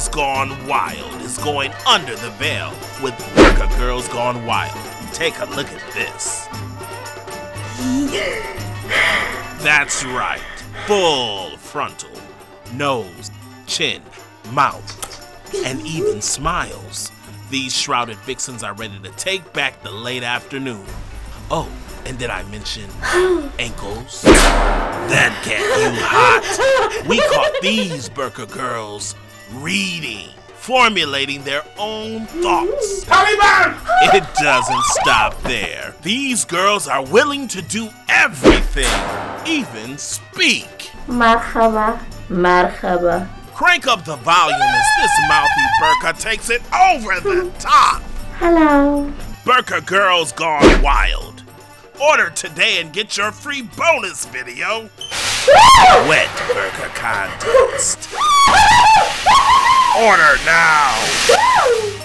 Girls Gone Wild is going under the veil with Becca Girls Gone Wild. Take a look at this. That's right. Full frontal. Nose, chin, mouth, and even smiles. These shrouded vixens are ready to take back the late afternoon. Oh, and did I mention ankles? That get you hot. We caught these Berker girls reading, formulating their own thoughts. It doesn't stop there. These girls are willing to do everything, even speak. Marhaba, marhaba. Crank up the volume as this mouthy Berker takes it over the top. Hello. Berker Girls Gone Wild. Order today and get your free bonus video. Wet Burger Contest. Order now.